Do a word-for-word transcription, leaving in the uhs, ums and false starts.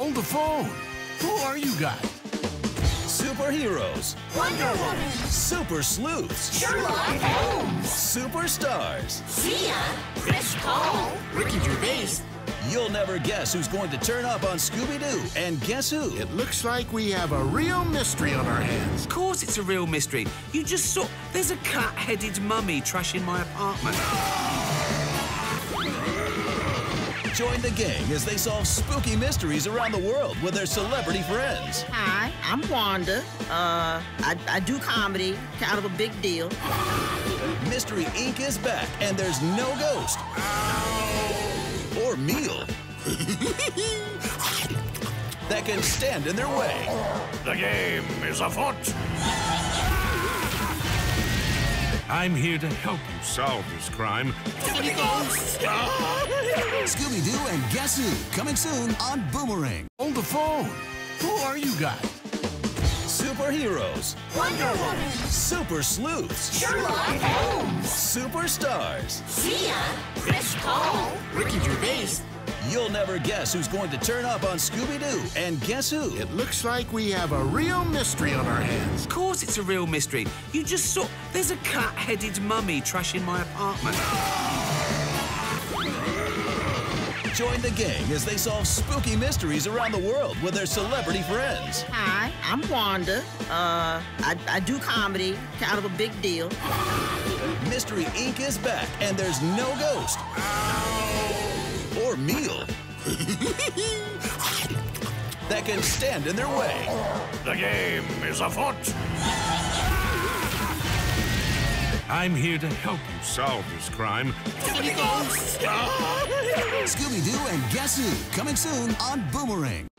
Hold the phone. Who are you guys? Superheroes. Wonder Woman. Super sleuths. Sherlock Holmes. Superstars. See ya. Chris Paul. Ricky Gervais. You'll never guess who's going to turn up on Scooby Doo and Guess Who. It looks like we have a real mystery on our hands. Of course, it's a real mystery. You just saw there's a cat-headed mummy trashing my apartment. Join the gang as they solve spooky mysteries around the world with their celebrity friends. Hi, I'm Wanda. Uh, I, I do comedy, kind of a big deal. Mystery Incorporated is back, and there's no ghost. Or meal that can stand in their way. The game is afoot. I'm here to help you solve this crime. Scooby Doo and Guess Who, coming soon on Boomerang. Hold the phone. Who are you guys? Superheroes. Wonder Woman. Super sleuths. Sherlock Holmes. Superstars. See ya. Chris Paul. Ricky Gervais. You'll never guess who's going to turn up on Scooby-Doo and Guess Who. It looks like we have a real mystery on our hands. Of course it's a real mystery. You just saw there's a cat-headed mummy trashing my apartment. Join the gang as they solve spooky mysteries around the world with their celebrity friends. Hi, I'm Wanda. Uh, I, I do comedy, kind of a big deal. Mystery Incorporated is back, and there's no ghost. Or meal that can stand in their way. The game is afoot. I'm here to help you solve this crime. Scooby-Doo and Guess Who, coming soon on Boomerang.